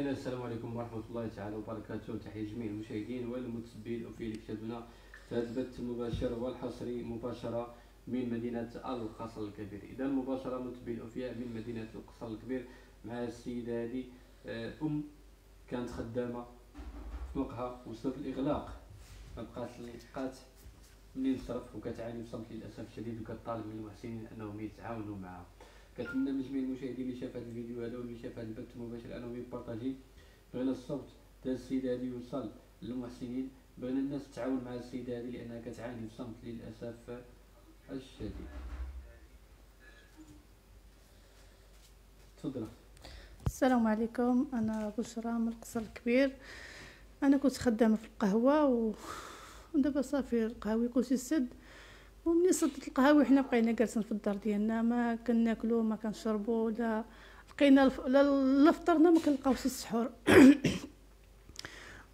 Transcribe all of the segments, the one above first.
اذا السلام عليكم ورحمه الله تعالى وبركاته، تحيه جميع المشاهدين والمتابعين في لقاءنا في هذا البث المباشر والحصري مباشره من مدينه القصر الكبير. اذا مباشره متابعين الأوفياء من مدينه القصر الكبير مع السيده هذه كانت خدامه في مقهى وصلت الاغلاق، بقات منين تصرف وكتعاني بصمت للاسف الشديد، وكتطالب من المحسنين انهم يتعاونوا معها. كنتمنى من جميع المشاهدين اللي شاف هذا الفيديو هذا واللي شاف هذا البث المباشر انه يبارطاجي. بغينا الصوت تاع السيده هذه يوصل للمحسنين، بغينا الناس تعاون مع السيده هذه لانها كتعاني بصمت للاسف الشديد. تفضل. السلام عليكم، انا بشرى من القصر الكبير. انا كنت خدامه في القهوه ودابا صافي القهاوي كلشي سد، ومني صدت القهاوي حنا بقينا جالسين في الدار ديالنا، ما كناكلو ما كنشربو، لا لقينا لا فطرنا ما كنلقاوش السحور.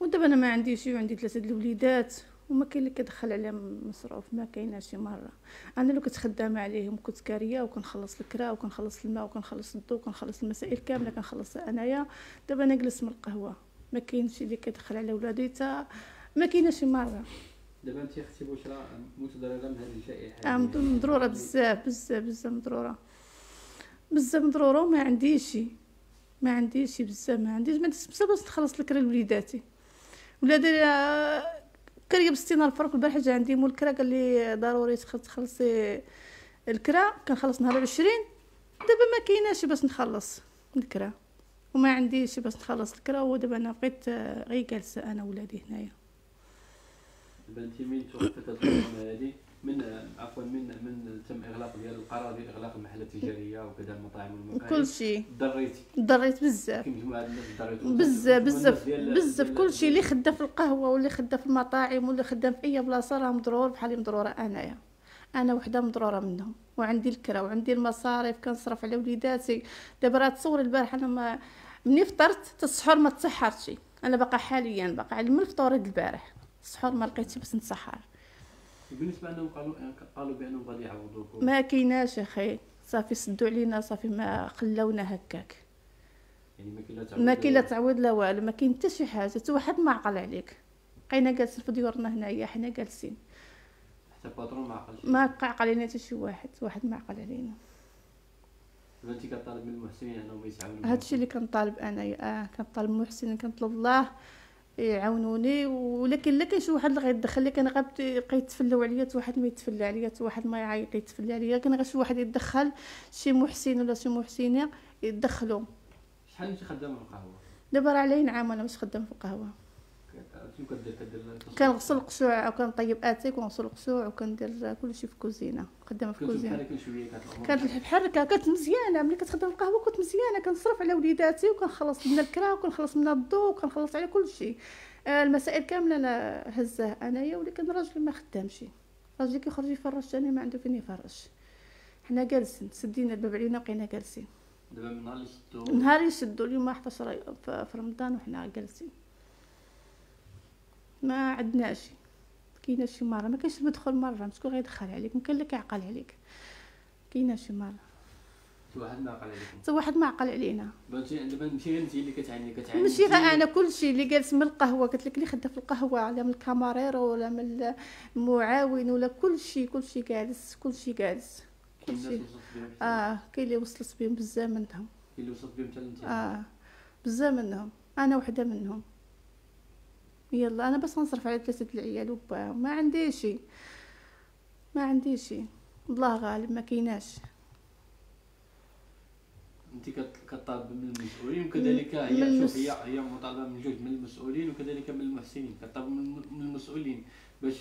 ودابا انا ما عنديش، عندي 3 د الوليدات وما كاين اللي كيدخل على مصروف، ما كايناش. مره انا اللي كنت خدامه عليهم كنت كاريه، وكنخلص الكرا وكنخلص الماء وكنخلص الضو وكنخلص المسائل كامله كنخلصها انايا. دابا انا نجلس من القهوه ما كاينش اللي كيدخل على ولادي، حتى ما كايناش مره. دابا انت اختي بشرى متضرره من هذه الجائحه، مضروره بزاف بزاف بزاف، مضروره بزاف مضروره، وما عنديش بزاف، ما عنديش بزاف باش نخلص الكرا لوليداتي. ولادي كريا ب60 الفرق. البارح جا عندي مول الكرا قال لي ضروري تخلصي الكرا، كنخلص نهار 20. دابا ما كايناش باش نخلص الكرا وما عنديش باش نخلص الكرا، ودابا انا بقيت غير جالسه انا ولادي هنايا. دابا انت من توقفت الكورونا هذه، من تم اغلاق ديال القرار ديال اغلاق المحلات التجاريه وكذا المطاعم والمقاهي كلشي، ضريت بزاف بزاف بزاف بزاف. كلشي اللي خدام في القهوه واللي خدام في المطاعم واللي خدام في اي بلاصه راه مضرور بحالي، مضروره انايا. انا وحده مضروره منهم، وعندي الكرا وعندي المصاريف كنصرف على وليداتي. دابا راه تصوري البارح انا مني فطرت السحور ما تسحرتش، انا باقا حاليا باقا على من فطوري البارح السحور ما لقيتش باش نتسحر. بالنسبه انهم قالوا بانهم غادي يعوضوكم، ما كايناش اخي، صافي سدوا علينا، صافي ما خلونا هكاك، يعني ما كاين لا تعويض لا والو، ما كاين حتى شي حاجه، حتى واحد ما عقل عليك. بقينا جالسين في ديورنا هنايا حنا جالسين، حتى الباترون ما عقلش، ما عقل علينا حتى شي واحد ما عقل علينا. دابا انت كطالب من المحسنين انهم يتعاونوا، هادشي اللي كنطالب انايا، كنطالب من المحسنين، كنطلب الله يعاونوني. ولكن لا كاين شي واحد اللي غيتدخل، لكن غيتفلاو عليا، واحد ما يتفلى عليا، واحد ما يعيط يتفلى عليا، كان غير شي واحد يتدخل، شي محسن ولا شي محسنه يتدخلوا. شحال انت خدامه في القهوه؟ دابا راه علي عام انا مش خدامه في القهوه. كنغسل القشوع وكنطيب اتاك ونغسل القشوع وكندير كلشي في الكوزينه، خدامه في الكوزينه. كانت بحال هكا، كنت مزيانه ملي كنت خدام في القهوه، كنت مزيانه كنصرف على وليداتي وكنخلص من الكرا وكنخلص من الضو وكنخلص على كلشي. المسائل كامله انا هزاه انايا، ولكن راجلي ما خدامش، راجلي كيخرج يفرش، انا ما عنده فين يفرش. حنا جالسين سدينا الباب علينا بقينا جالسين. دابا من نهار اللي شدو، اليوم 11 في رمضان وحنا جالسين، ما عندناش كاينه شي مره، ما كاينش المدخل مره، مسكون غيدخل عليك، ما كاين لا كيعقل عليك، كاينه شي مره حتى واحد ما عقل عليكم، حتى واحد ما عقل علينا. دابا ماشي غير انت اللي كتعاني، ماشي غير انا، كلشي اللي جالس من القهوه قلت لك، اللي خدام في القهوه ولا من الكامارير ولا من المعاون ولا كلشي، جالس كلشي. كاين اللي وصلت بهم بزاف منهم، بزاف منهم، انا وحده منهم. يلا انا بس غنصرف على 3 العيال وبا، ما عندي شي الله غالب، ما كايناش. انت كطالب من المسؤولين، وكذلك هي شوف هي مطالبه من جوج من المسؤولين وكذلك من المحسنين، كطالب من المسؤولين باش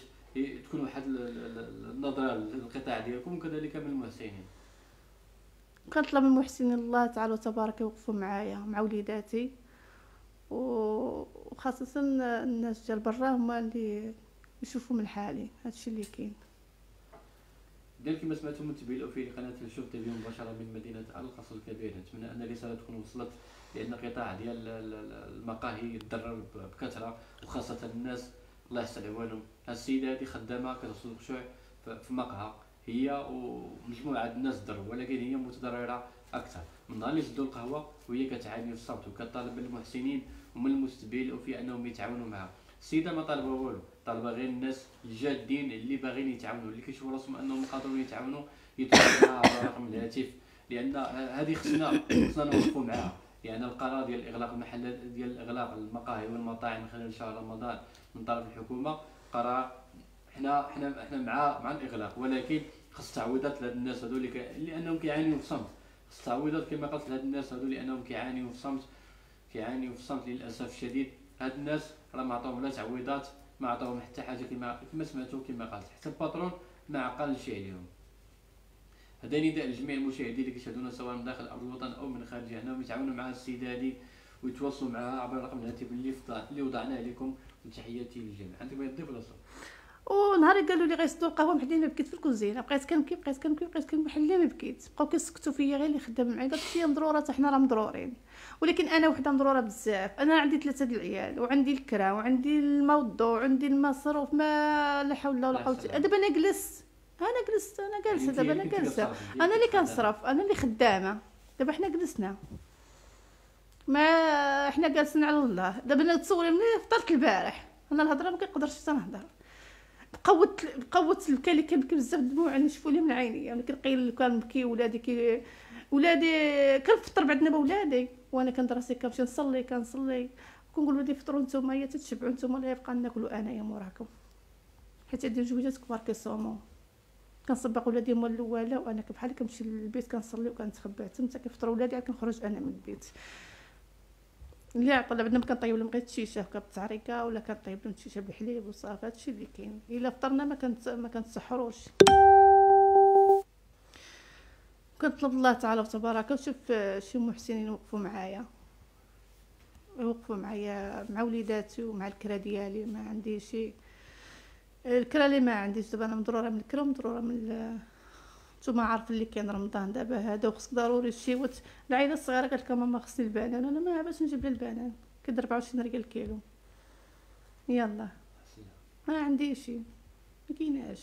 تكون واحد النظره للقطاع ديالكم، وكذلك من المحسنين. كنطلب من المحسنين الله تعالى وتبارك يوقفوا معايا مع وليداتي، وخاصه الناس ديال برا هما اللي يشوفوا من حالي، هادشي اللي كاين. اذا كما سمعتم متابعين في قناه شوف تيفي مباشره من مدينه القصر الكبير، نتمنى ان الرساله تكون وصلت، لان القطاع ديال المقاهي تضرر بكثره، وخاصه الناس الله يسهل عوالهم. هاد السيده هادي خدامه كتغسل القشوع في مقهى، هي ومجموعه الناس ضر، ولكن هي متضرره اكثر. من نهار اللي شدوا القهوه وهي كتعاني الصمت وكطالب المحسنين ومن المستبيل وفي انهم يتعاونوا معها. السيده ما طالبه والو، طالبه غير الناس الجادين اللي باغيين يتعاونوا، اللي كيشوفوا راسهم انهم قادرين يتعاونوا يتواصلوا على رقم الهاتف، لان هذه خصنا نوقفوا معاها. لان القرار ديال اغلاق المحلات، ديال اغلاق المقاهي والمطاعم خلال شهر رمضان من طرف الحكومه قرار، حنا مع الاغلاق، ولكن خص تعويضات لهاد الناس هادو لانهم كيعانيو في الصمت. خص تعويضات كما قلت لهاد الناس هادو لانهم كيعانيو في الصمت، كيعانيو في الصمت للاسف الشديد. هاد الناس راه ما عطاوهم لا تعويضات، ما عطاوهم حتى حاجه كما سمعتو، كما قالت حتى الباترون ما عقلش عليهم. هذا نداء لجميع المشاهدين اللي كيشاهدونا سواء من داخل ارض الوطن او من خارجها، انهم يتعاونوا مع السيده هذه ويتواصلوا معها عبر رقم الهاتف اللي وضعناه لكم. وتحياتي للجميع. عندك ما تضيف ولا ونهار قالوا لي غيسدوا القهوه محلينه، بكيت في الكوزينه، بقيت كنبكي بحال ما بكيت. بقاو كيسكتوا فيا غير اللي خدام معايا، قالت لي مضروره حتى حنا راه مضرورين، ولكن انا وحده مضروره بزاف. انا عندي 3 د العيال وعندي الكرا وعندي الموضوع وعندي المصروف، ما لا حول ولا قوه. دابا انا جالسه، انا اللي كنصرف، انا اللي خدامه. دابا حنا جلسنا، ما حنا جالسين على الله. دابا انا تصوري ملي فطرت البارح انا الهضره ما كنقدرش حتى نهضر، بقوه البكا اللي كنبكي بزاف، الدموع نشفوا لي من عينيا. انا كنقيل لو كان بكي ولادي كنفطر بعدنا بولادي، وانا كندرسي كنمشي كنصلي كنقول لولادي فطروا نتوما، هي تتشبعوا نتوما، لا يبقى ناكلوا انايا موراكم، حيت هادو جوجات كبار كيصوموا. كنصبق ولادي هما الاوله، وانا بحال كنمشي للبيت كنصلي وكنتخبى حتى كيفطروا ولادي، عاد كنخرج انا من البيت. اللي عطل بعدا ما كنطيب لهم غير الشيشه بالتعريكه، ولا كنطيب لهم الشيشه بالحليب وصافي. هادشي اللي كاين. الا فطرنا ما كنتسحروش. كنطلب الله تعالى وتبارك وشوف شي محسنين يوقفوا معايا مع وليداتي ومع الكرا ديالي. ما عندي شي الكرا اللي ما عنديش. دابا انا مضروره من الكرا، مضروره من نتوما عارفين اللي كاين رمضان دابا هذا، وخصك ضروري الشيوت. العائله الصغيره قالت لك ماما خصني البنان، انا ما عرفتش نجيب لها البنان، كد 24 ريال الكيلو. يلا ما عندي شي، ما كايناش.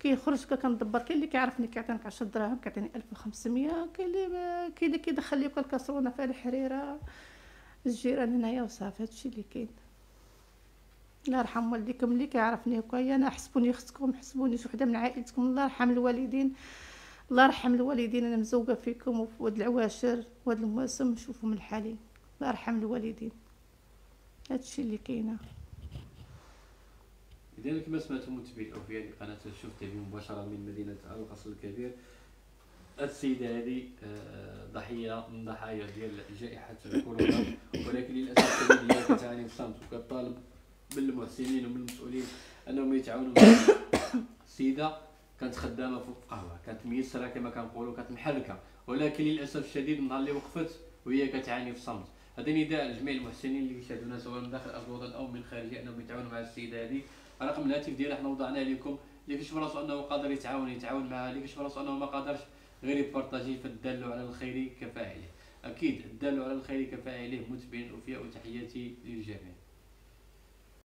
كيخرج كندبر، كاين اللي كيعرفني كيعطيني 10 دراهم كيعطيني 1500، كاين اللي كيدخل لي الكاسرونه فيها الحريره الجيران هنايا وصافي. هادشي اللي كاين. الله يرحم والديكم اللي كيعرفني هكايا، انا حسبوني اختكم، حسبوني شي وحده من عائلتكم. الله يرحم الوالدين، الله يرحم الوالدين. انا مزوقه فيكم وفي هاد العواشر وهاد المواسم نشوفو من حالي. الله يرحم الوالدين. هادشي اللي كاينه. اذا كما سمعتم متابعين الاوفياء لقناه شوف تيفي مباشره من مدينه القصر الكبير، السيده هذه ضحيه من ضحايا ديال جائحه كورونا، ولكن للاسف هي كتعاني بالصمت وكطالب بالمحسنين ومن المسؤولين انهم يتعاونوا معها. السيده كانت خدامه فوق القهوه، كانت ميسره كما كنقولوا، كانت محركه، ولكن للاسف الشديد من نهار اللي وقفت وهي كتعاني في الصمت. هذا نداء لجميع المحسنين اللي كيشاهدونا سواء من داخل ارض الوطن او من خارجها انهم يتعاونوا مع السيده هذه. رقم الهاتف ديالها حنا وضعناه لكم، اللي كيشوف راسو انه قادر يتعاون معها، اللي كيشوف راسو انه ما قادرش غير يبارطاجي، فالدال على الخير كفاعله. اكيد الدال على الخير كفاعله. متابعين الوفياء وتحياتي للجميع.